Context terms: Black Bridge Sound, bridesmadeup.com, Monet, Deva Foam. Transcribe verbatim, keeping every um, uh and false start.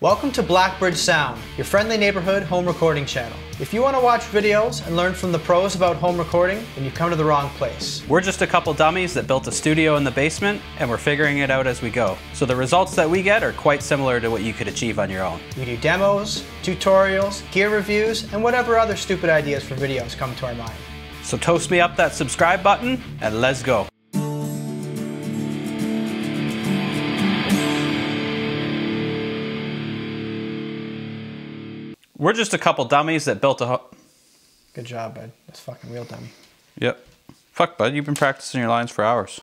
Welcome to Black Bridge Sound, your friendly neighborhood home recording channel. If you want to watch videos and learn from the pros about home recording, then you come to the wrong place. We're just a couple dummies that built a studio in the basement, and we're figuring it out as we go. So the results that we get are quite similar to what you could achieve on your own. We do demos, tutorials, gear reviews, and whatever other stupid ideas for videos come to our mind. So toast me up that subscribe button, and let's go. We're just a couple dummies that built a ho- Good job, bud. That's fucking real dummy. Yep. Fuck, bud. You've been practicing your lines for hours.